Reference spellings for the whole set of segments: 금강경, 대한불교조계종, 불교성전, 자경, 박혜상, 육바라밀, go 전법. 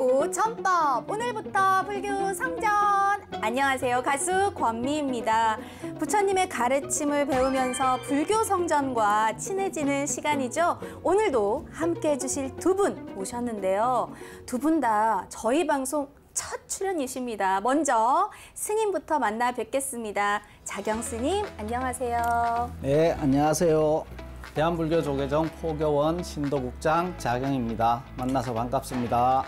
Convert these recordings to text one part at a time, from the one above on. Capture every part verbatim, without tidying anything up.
고천법 오늘부터 불교 성전. 안녕하세요, 가수 권미입니다. 부처님의 가르침을 배우면서 불교 성전과 친해지는 시간이죠. 오늘도 함께 해주실 두 분 모셨는데요. 두 분 다 저희 방송 첫 출연이십니다. 먼저 스님부터 만나 뵙겠습니다. 자경 스님, 안녕하세요. 네, 안녕하세요. 대한불교조계종 포교원 신도국장 자경입니다. 만나서 반갑습니다.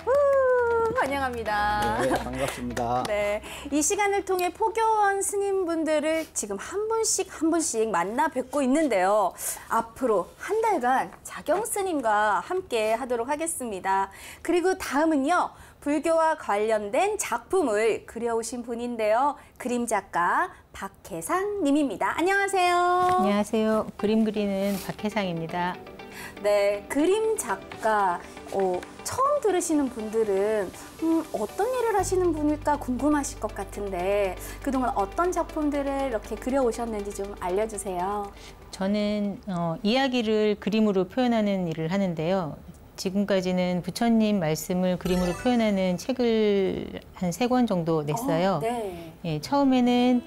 환영합니다. 네, 반갑습니다. 네, 이 시간을 통해 포교원 스님분들을 지금 한 분씩 한 분씩 만나 뵙고 있는데요. 앞으로 한 달간 자경 스님과 함께 하도록 하겠습니다. 그리고 다음은요, 불교와 관련된 작품을 그려오신 분인데요. 그림 작가 박혜상 님입니다. 안녕하세요. 안녕하세요. 그림 그리는 박혜상입니다. 네, 그림 작가. 어, 처음 들으시는 분들은 음, 어떤 일을 하시는 분일까 궁금하실 것 같은데, 그동안 어떤 작품들을 이렇게 그려오셨는지 좀 알려주세요. 저는 어, 이야기를 그림으로 표현하는 일을 하는데요. 지금까지는 부처님 말씀을 그림으로 표현하는 책을 한 세 권 정도 냈어요. 어, 네. 예, 처음에는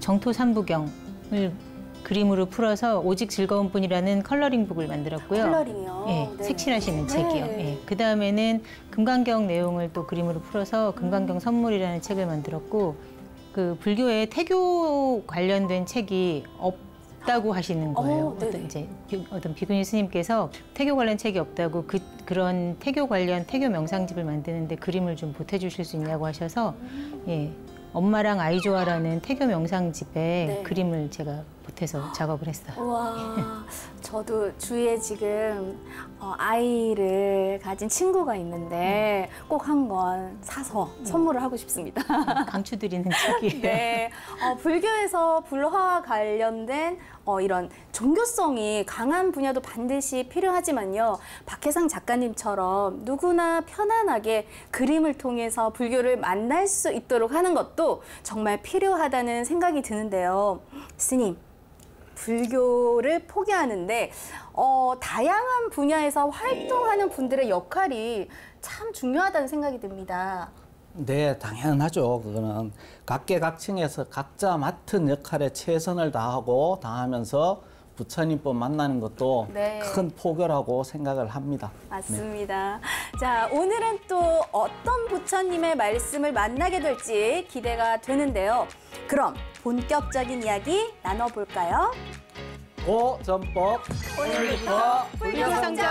정토 삼부경을 그림으로 풀어서 오직 즐거운 뿐이라는 컬러링북을 만들었고요. 컬러링이요? 예, 네. 색칠하시는 책이요. 네. 예, 그다음에는 금강경 내용을 또 그림으로 풀어서 금강경 선물이라는 책을 만들었고, 그 불교에 태교 관련된 책이 없다고 하시는 거예요. 오, 어떤, 이제, 어떤 비구니 스님께서 태교 관련 책이 없다고 그, 그런 태교 관련 태교 명상집을 만드는데 그림을 좀 보태주실 수 있냐고 하셔서 예, 엄마랑 아이조아라는 태교 명상집에 네. 그림을 제가 보태서 작업을 했어요. 와, 저도 주위에 지금 어, 아이를 가진 친구가 있는데 음. 꼭 한 권 사서 음. 선물을 하고 싶습니다. 강추드리는 책이에요. 네, 어, 불교에서 불화와 관련된 어, 이런 종교성이 강한 분야도 반드시 필요하지만요. 박혜상 작가님처럼 누구나 편안하게 그림을 통해서 불교를 만날 수 있도록 하는 것도 정말 필요하다는 생각이 드는데요. 스님, 불교를 포기하는데 어, 다양한 분야에서 활동하는 분들의 역할이 참 중요하다는 생각이 듭니다. 네, 당연하죠. 그거는 각계각층에서 각자 맡은 역할에 최선을 다하고 다하면서 부처님법 만나는 것도 네. 큰 포교라고 생각을 합니다. 맞습니다. 네. 자, 오늘은 또 어떤 부처님의 말씀을 만나게 될지 기대가 되는데요. 그럼 본격적인 이야기 나눠볼까요? 고전법 오늘부터 불교성전.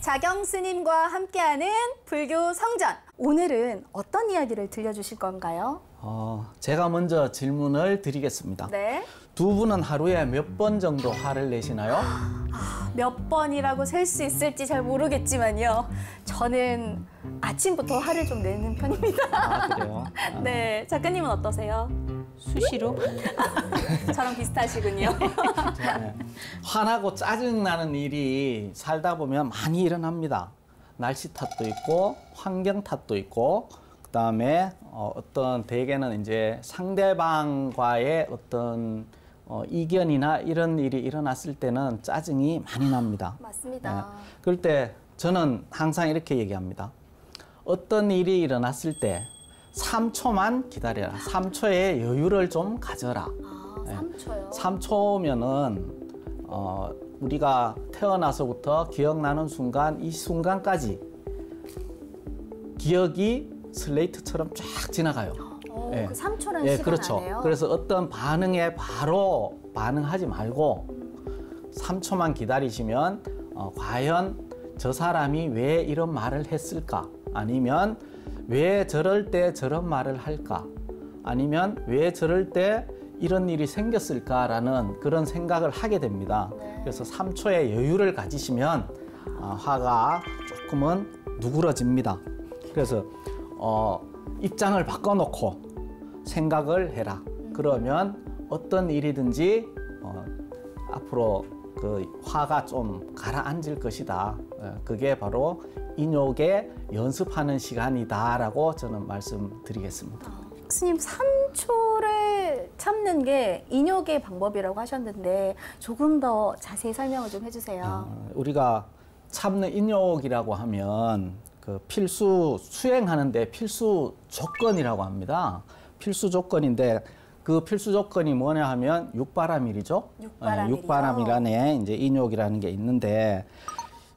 자경 스님과 함께하는 불교성전, 오늘은 어떤 이야기를 들려주실 건가요? 어, 제가 먼저 질문을 드리겠습니다. 네. 두 분은 하루에 몇 번 정도 화를 내시나요? 아, 몇 번이라고 셀 수 있을지 잘 모르겠지만요. 저는 아침부터 화를 좀 내는 편입니다. 아, 그래요? 아. 네, 작가님은 어떠세요? 수시로? 저랑 비슷하시군요. 네. 화나고 짜증나는 일이 살다 보면 많이 일어납니다. 날씨 탓도 있고 환경 탓도 있고, 그다음에 어떤 대개는 이제 상대방과의 어떤 어, 이견이나 이런 일이 일어났을 때는 짜증이 많이 납니다. 맞습니다. 네. 그럴 때 저는 항상 이렇게 얘기합니다. 어떤 일이 일어났을 때 삼 초만 기다려라. 삼 초의 여유를 좀 가져라. 아, 네. 삼 초요? 삼 초면은 어, 우리가 태어나서부터 기억나는 순간, 이 순간까지 기억이 슬레이트처럼 쫙 지나가요. 오, 예. 그 삼 초라는 예, 시간 그렇죠. 안에요? 그래서 어떤 반응에 바로 반응하지 말고 삼 초만 기다리시면 어, 과연 저 사람이 왜 이런 말을 했을까? 아니면 왜 저럴 때 저런 말을 할까? 아니면 왜 저럴 때 이런 일이 생겼을까라는 그런 생각을 하게 됩니다. 네. 그래서 삼 초의 여유를 가지시면 어, 화가 조금은 누그러집니다. 그래서 어, 입장을 바꿔놓고 생각을 해라. 그러면 어떤 일이든지 어, 앞으로 그 화가 좀 가라앉을 것이다. 그게 바로 인욕에 연습하는 시간이다라고 저는 말씀드리겠습니다. 스님, 삼 고초를 참는 게 인욕의 방법이라고 하셨는데 조금 더 자세히 설명을 좀 해주세요. 어, 우리가 참는 인욕이라고 하면 그 필수 수행하는데 필수 조건이라고 합니다. 필수 조건인데 그 필수 조건이 뭐냐 하면 육바라밀이죠. 육바라밀. 육바라밀 안에 이제 인욕이라는 게 있는데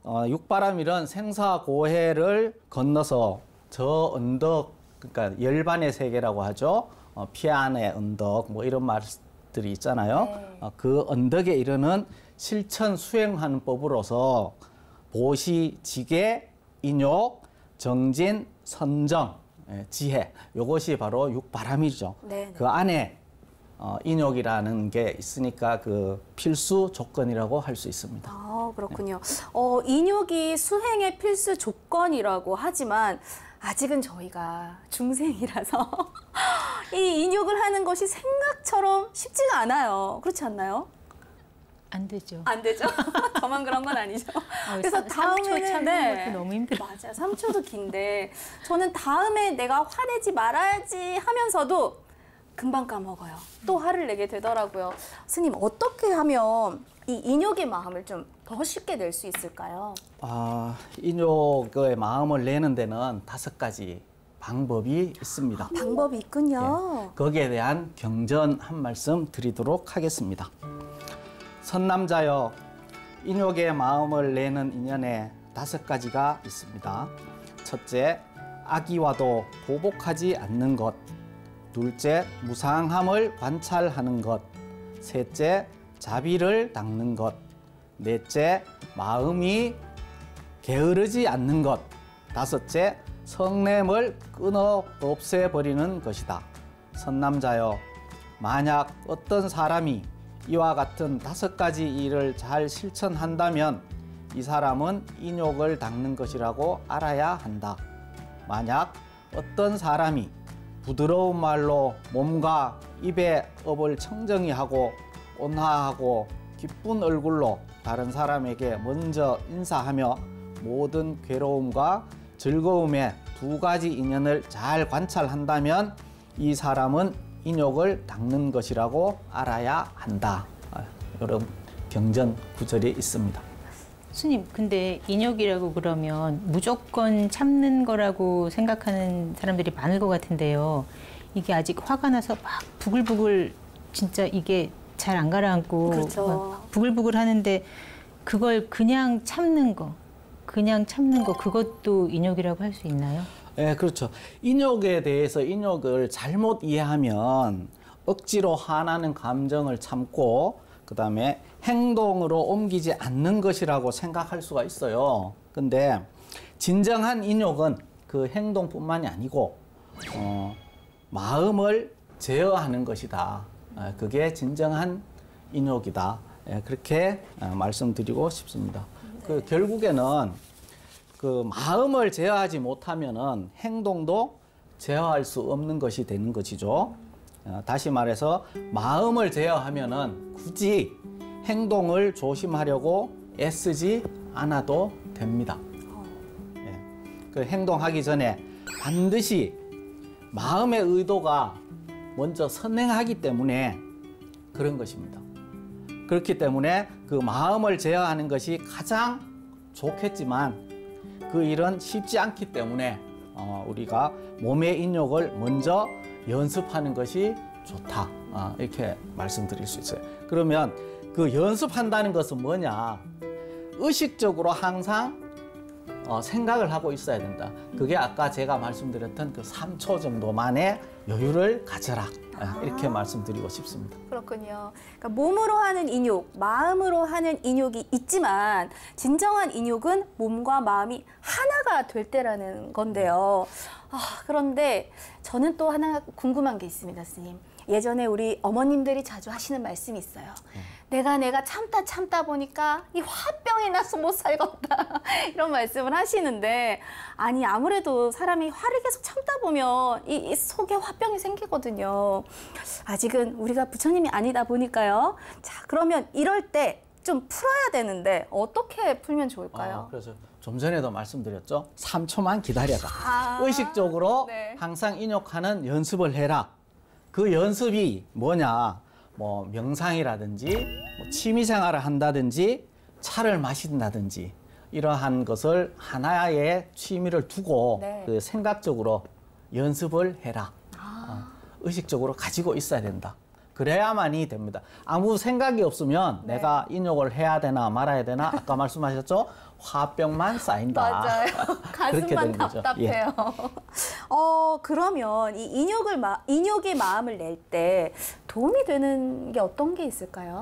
어, 육바라밀은 생사고해를 건너서 저 언덕, 그러니까 열반의 세계라고 하죠. 어, 피안의 언덕 뭐 이런 말들이 있잖아요. 네. 어, 그 언덕에 이르는 실천 수행하는 법으로서 보시, 지계, 인욕, 정진, 선정, 예, 지혜, 요것이 바로 육바라밀이죠. 네네. 그 안에 어, 인욕이라는 게 있으니까 그 필수 조건이라고 할 수 있습니다. 아, 그렇군요. 네. 어, 인욕이 수행의 필수 조건이라고 하지만 아직은 저희가 중생이라서 이 인욕을 하는 것이 생각처럼 쉽지가 않아요. 그렇지 않나요? 안 되죠. 안 되죠. 저만 그런 건 아니죠. 어, 그래서 다음에는 삼 초 참는 네. 것도 너무 힘들어. 맞아, 삼 초도 긴데 저는 다음에 내가 화내지 말아야지 하면서도 금방 까먹어요. 또 화를 내게 되더라고요. 스님, 어떻게 하면 이 인욕의 마음을 좀 더 쉽게 낼 수 있을까요? 아, 인욕의 마음을 내는 데는 다섯 가지 방법이 있습니다. 아, 방법이 있군요. 예, 거기에 대한 경전 한 말씀 드리도록 하겠습니다. 선남자여, 인욕의 마음을 내는 인연에 다섯 가지가 있습니다. 첫째, 악의와도 보복하지 않는 것. 둘째, 무상함을 관찰하는 것. 셋째, 자비를 닦는 것. 넷째, 마음이 게으르지 않는 것. 다섯째, 성냄을 끊어 없애버리는 것이다. 선남자여, 만약 어떤 사람이 이와 같은 다섯 가지 일을 잘 실천한다면 이 사람은 인욕을 닦는 것이라고 알아야 한다. 만약 어떤 사람이 부드러운 말로 몸과 입의 업을 청정히 하고 온화하고 기쁜 얼굴로 다른 사람에게 먼저 인사하며 모든 괴로움과 즐거움의 두 가지 인연을 잘 관찰한다면 이 사람은 인욕을 닦는 것이라고 알아야 한다. 이런 경전 구절이 있습니다. 스님, 근데 인욕이라고 그러면 무조건 참는 거라고 생각하는 사람들이 많을 것 같은데요. 이게 아직 화가 나서 막 부글부글 진짜 이게 잘 안 가라앉고 그렇죠. 막 부글부글 하는데 그걸 그냥 참는 거, 그냥 참는 거 그것도 인욕이라고 할 수 있나요? 예, 네, 그렇죠. 인욕에 대해서 인욕을 잘못 이해하면 억지로 화나는 감정을 참고 그다음에 행동으로 옮기지 않는 것이라고 생각할 수가 있어요. 근데 진정한 인욕은 그 행동뿐만이 아니고 어, 마음을 제어하는 것이다. 그게 진정한 인욕이다. 그렇게 말씀드리고 싶습니다. 네. 그 결국에는 그 마음을 제어하지 못하면은 행동도 제어할 수 없는 것이 되는 것이죠. 다시 말해서 마음을 제어하면은 굳이 행동을 조심하려고 애쓰지 않아도 됩니다. 예. 그 행동하기 전에 반드시 마음의 의도가 먼저 선행하기 때문에 그런 것입니다. 그렇기 때문에 그 마음을 제어하는 것이 가장 좋겠지만 그 일은 쉽지 않기 때문에 어, 우리가 몸의 인욕을 먼저 연습하는 것이 좋다. 어, 이렇게 말씀드릴 수 있어요. 그러면 그 연습한다는 것은 뭐냐? 의식적으로 항상 어, 생각을 하고 있어야 된다. 그게 아까 제가 말씀드렸던 그 삼 초 정도만의 여유를 가져라. 아, 이렇게 말씀드리고 싶습니다. 그렇군요. 그러니까 몸으로 하는 인욕, 마음으로 하는 인욕이 있지만 진정한 인욕은 몸과 마음이 하나가 될 때라는 건데요. 아, 그런데 저는 또 하나 궁금한 게 있습니다, 스님. 예전에 우리 어머님들이 자주 하시는 말씀이 있어요. 음. 내가 내가 참다 참다 보니까 이 화병이 나서 못 살겄다. 이런 말씀을 하시는데 아니 아무래도 사람이 화를 계속 참다 보면 이, 이 속에 화병이 생기거든요. 아직은 우리가 부처님이 아니다 보니까요. 자, 그러면 이럴 때 좀 풀어야 되는데 어떻게 풀면 좋을까요? 아, 그래서 좀 전에도 말씀드렸죠. 삼 초만 기다려라. 아, 의식적으로 네. 항상 인욕하는 연습을 해라. 그 연습이 뭐냐, 뭐 명상이라든지 뭐 취미생활을 한다든지 차를 마신다든지 이러한 것을 하나의 취미를 두고 네. 그 생각적으로 연습을 해라. 아. 어, 의식적으로 가지고 있어야 된다. 그래야만이 됩니다. 아무 생각이 없으면 네. 내가 인욕을 해야 되나 말아야 되나 아까 말씀하셨죠? 화병만 쌓인다. 맞아요. 가슴만 답답해요. 예. 어, 그러면 이 인욕을 마, 인욕의 마음을 낼 때 도움이 되는 게 어떤 게 있을까요?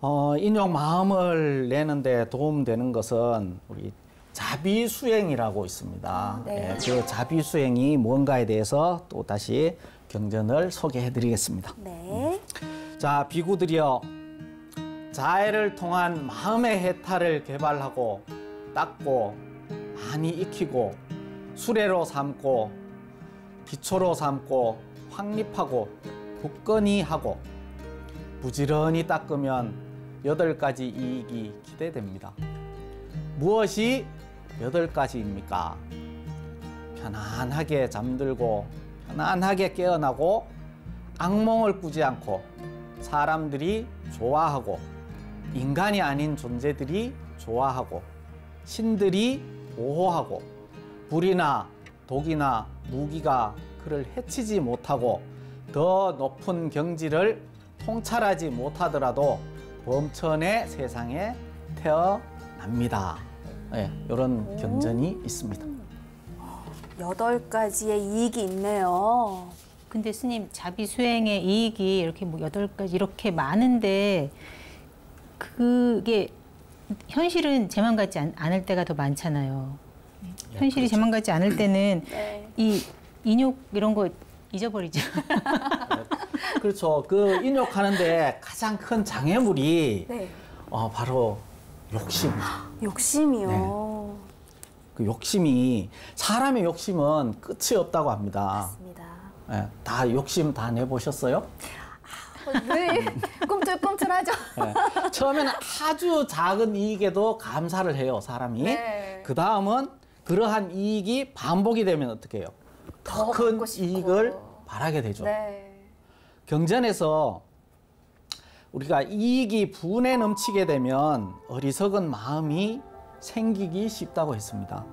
어, 인욕 마음을 내는데 도움되는 것은 우리 자비수행이라고 있습니다. 아, 네. 예, 그 자비수행이 뭔가에 대해서 또 다시 경전을 소개해드리겠습니다. 네. 자, 비구들이여, 자애를 통한 마음의 해탈을 개발하고 닦고 많이 익히고 수레로 삼고 기초로 삼고 확립하고 굳건히 하고 부지런히 닦으면 여덟 가지 이익이 기대됩니다. 무엇이 여덟 가지입니까? 편안하게 잠들고 편안하게 깨어나고 악몽을 꾸지 않고 사람들이 좋아하고 인간이 아닌 존재들이 좋아하고 신들이 보호하고 불이나 독이나 무기가 그를 해치지 못하고 더 높은 경지를 통찰하지 못하더라도 범천의 세상에 태어납니다. 네, 이런 경전이 있습니다. 여덟 가지의 이익이 있네요. 근데 스님, 자비수행의 이익이 이렇게 뭐 여덟 가지 이렇게 많은데 그게 현실은 제만 같지 않, 않을 때가 더 많잖아요. 예, 현실이 그렇죠. 제만 같지 않을 때는 네. 이 인욕 이런 거 잊어버리죠. 네, 그렇죠. 그 인욕하는데 가장 큰 장애물이 네. 어, 바로 욕심. 욕심이요. 네. 그 욕심이, 사람의 욕심은 끝이 없다고 합니다. 맞습니다. 네, 다 욕심 다 내보셨어요? 네, 꿈틀꿈틀하죠. 네, 처음에는 아주 작은 이익에도 감사를 해요, 사람이. 네. 그 다음은 그러한 이익이 반복이 되면 어떻게 해요? 더 큰 이익을 바라게 되죠. 네. 경전에서 우리가 이익이 분에 넘치게 되면 어리석은 마음이 생기기 쉽다고 했습니다.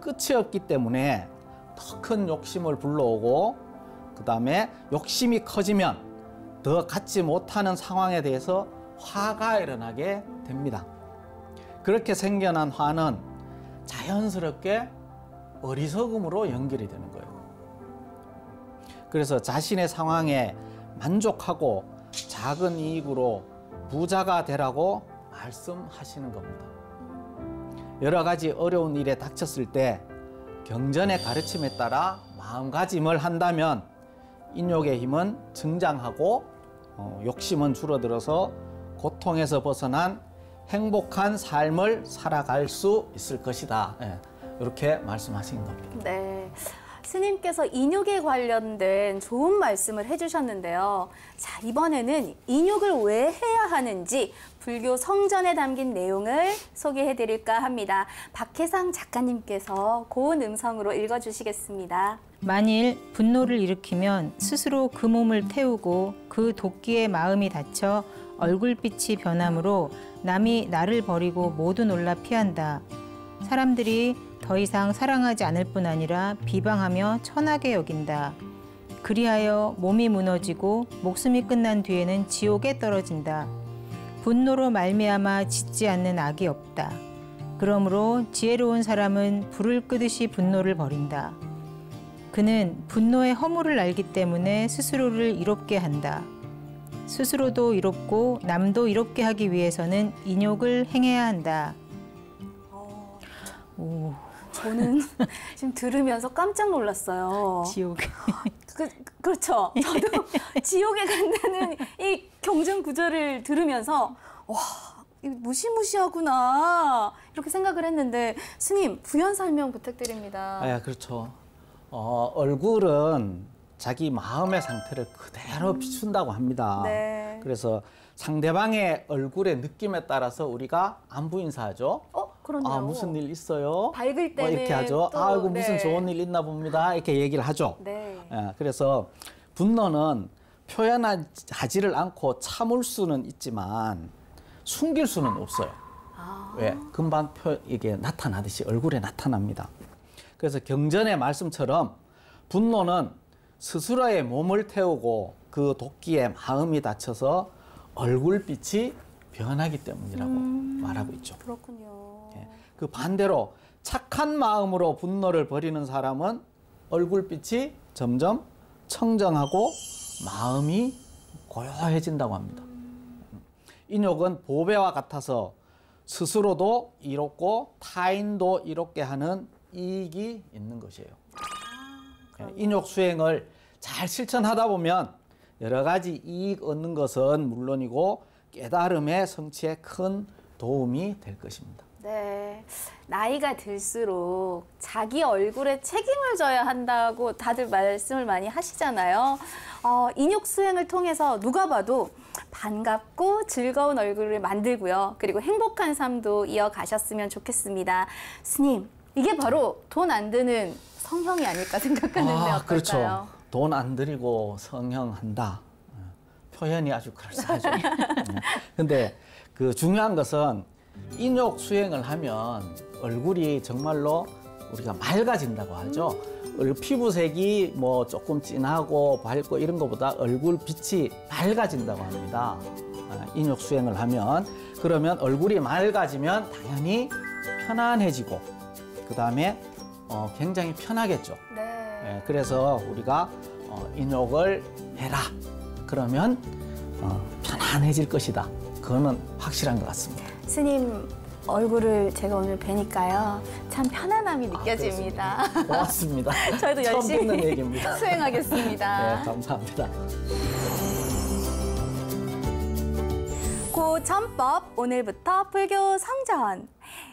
욕심은 끝이 없기 때문에 더 큰 욕심을 불러오고 그 다음에 욕심이 커지면 더 갖지 못하는 상황에 대해서 화가 일어나게 됩니다. 그렇게 생겨난 화는 자연스럽게 어리석음으로 연결이 되는 거예요. 그래서 자신의 상황에 만족하고 작은 이익으로 부자가 되라고 말씀하시는 겁니다. 여러 가지 어려운 일에 닥쳤을 때 경전의 가르침에 따라 마음가짐을 한다면 인욕의 힘은 증장하고 어, 욕심은 줄어들어서 고통에서 벗어난 행복한 삶을 살아갈 수 있을 것이다. 예, 이렇게 말씀하신 겁니다. 네. 스님께서 인욕에 관련된 좋은 말씀을 해주셨는데요. 자, 이번에는 인욕을 왜 해야 하는지 불교 성전에 담긴 내용을 소개해드릴까 합니다. 박혜상 작가님께서 고운 음성으로 읽어주시겠습니다. 만일 분노를 일으키면 스스로 그 몸을 태우고 그 도끼에 마음이 닫혀 얼굴빛이 변함으로 남이 나를 버리고 모두 놀라 피한다. 사람들이 더 이상 사랑하지 않을 뿐 아니라 비방하며 천하게 여긴다. 그리하여 몸이 무너지고 목숨이 끝난 뒤에는 지옥에 떨어진다. 분노로 말미암아 짓지 않는 악이 없다. 그러므로 지혜로운 사람은 불을 끄듯이 분노를 버린다. 그는 분노의 허물을 알기 때문에 스스로를 이롭게 한다. 스스로도 이롭고 남도 이롭게 하기 위해서는 인욕을 행해야 한다. 오. 저는 지금 들으면서 깜짝 놀랐어요. 지옥에. 그, 그렇죠. 저도 지옥에 간다는 이 경전 구절을 들으면서 와, 무시무시하구나 이렇게 생각을 했는데 스님, 부연 설명 부탁드립니다. 아, 그렇죠. 어, 얼굴은 자기 마음의 상태를 그대로 비춘다고 합니다. 네. 그래서 상대방의 얼굴의 느낌에 따라서 우리가 안부 인사하죠. 어? 그럼요. 아, 무슨 일 있어요? 밝을 때는 뭐 이렇게 하죠. 또, 아이고 네. 무슨 좋은 일 있나 봅니다. 이렇게 얘기를 하죠. 네. 예, 그래서 분노는 표현하지를 않고 참을 수는 있지만 숨길 수는 없어요. 아. 왜? 금방 표, 이게 나타나듯이 얼굴에 나타납니다. 그래서 경전의 말씀처럼 분노는 스스로의 몸을 태우고 그 도끼에 마음이 다쳐서 얼굴빛이 변하기 때문이라고 음, 말하고 있죠. 그렇군요. 예, 그 반대로 착한 마음으로 분노를 버리는 사람은 얼굴빛이 점점 청정하고 마음이 고요해진다고 합니다. 음. 인욕은 보배와 같아서 스스로도 이롭고 타인도 이롭게 하는 이익이 있는 것이에요. 아, 예, 인욕 수행을 잘 실천하다 보면 여러 가지 이익 얻는 것은 물론이고 깨달음의 성취에 큰 도움이 될 것입니다. 네, 나이가 들수록 자기 얼굴에 책임을 져야 한다고 다들 말씀을 많이 하시잖아요. 어, 인욕 수행을 통해서 누가 봐도 반갑고 즐거운 얼굴을 만들고요. 그리고 행복한 삶도 이어가셨으면 좋겠습니다. 스님, 이게 바로 돈 안 드는 성형이 아닐까 생각하는데 아, 어떨까요? 그렇죠. 돈 안 들이고 성형한다. 표현이 아주 그럴싸하죠. 근데 그 중요한 것은 인욕 수행을 하면 얼굴이 정말로 우리가 맑아진다고 하죠. 피부색이 뭐 조금 진하고 밝고 이런 것보다 얼굴 빛이 맑아진다고 합니다. 인욕 수행을 하면. 그러면 얼굴이 맑아지면 당연히 편안해지고 그 다음에 어 굉장히 편하겠죠. 네. 그래서 우리가 어 인욕을 해라. 그러면 어, 편안해질 것이다. 그거는 확실한 것 같습니다. 스님 얼굴을 제가 오늘 뵈니까요. 참 편안함이 느껴집니다. 아, 고맙습니다. 저희도 처음 듣는 얘기입니다. 수행하겠습니다. 네, 감사합니다. 고전법 오늘부터 불교 성전.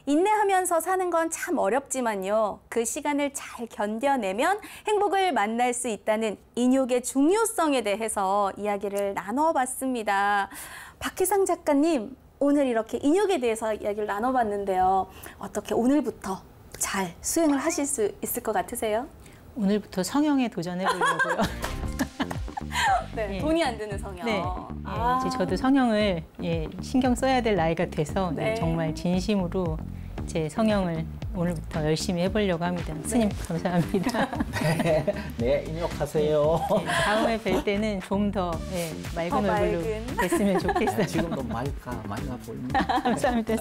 인내하면서 사는 건 참 어렵지만요. 그 시간을 잘 견뎌내면 행복을 만날 수 있다는 인욕의 중요성에 대해서 이야기를 나눠봤습니다. 박혜상 작가님, 오늘 이렇게 인욕에 대해서 이야기를 나눠봤는데요. 어떻게 오늘부터 잘 수행을 하실 수 있을 것 같으세요? 오늘부터 성형에 도전해보려고요. 네, 예. 돈이 안 드는 성형. 네. 아. 예, 이제 저도 성형을 예, 신경 써야 될 나이가 돼서 네. 정말 진심으로 제 성형을 오늘부터 열심히 해보려고 합니다. 네. 스님 감사합니다. 네, 네 인욕하세요. 예, 다음에 뵐 때는 좀 더 예, 맑은 더 얼굴로 됐으면 좋겠어요. 네, 지금도 맑아, 맑아 보입니다. 감사합니다.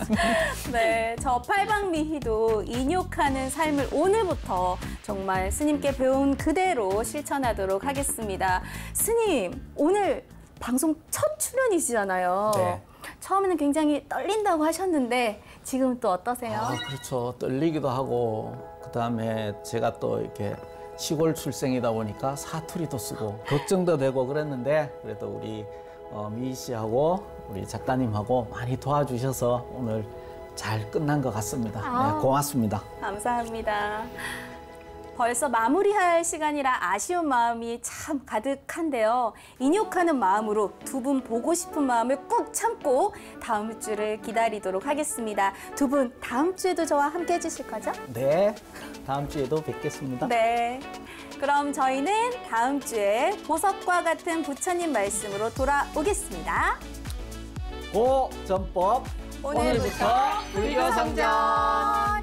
네, 저 팔방미희도 인욕하는 삶을 오늘부터 정말 스님께 배운 그대로 실천하도록 하겠습니다. 스님, 오늘 방송 첫 출연이시잖아요. 네. 처음에는 굉장히 떨린다고 하셨는데 지금 또 어떠세요? 아, 그렇죠. 떨리기도 하고 그다음에 제가 또 이렇게 시골 출생이다 보니까 사투리도 쓰고 걱정도 되고 그랬는데 그래도 우리 어, 미희 씨하고 우리 작가님하고 많이 도와주셔서 오늘 잘 끝난 것 같습니다. 아, 네, 고맙습니다. 감사합니다. 벌써 마무리할 시간이라 아쉬운 마음이 참 가득한데요. 인욕하는 마음으로 두 분 보고 싶은 마음을 꾹 참고 다음 주를 기다리도록 하겠습니다. 두 분 다음 주에도 저와 함께 해주실 거죠? 네, 다음 주에도 뵙겠습니다. 네, 그럼 저희는 다음 주에 보석과 같은 부처님 말씀으로 돌아오겠습니다. 고전법 오늘부터 불교성전.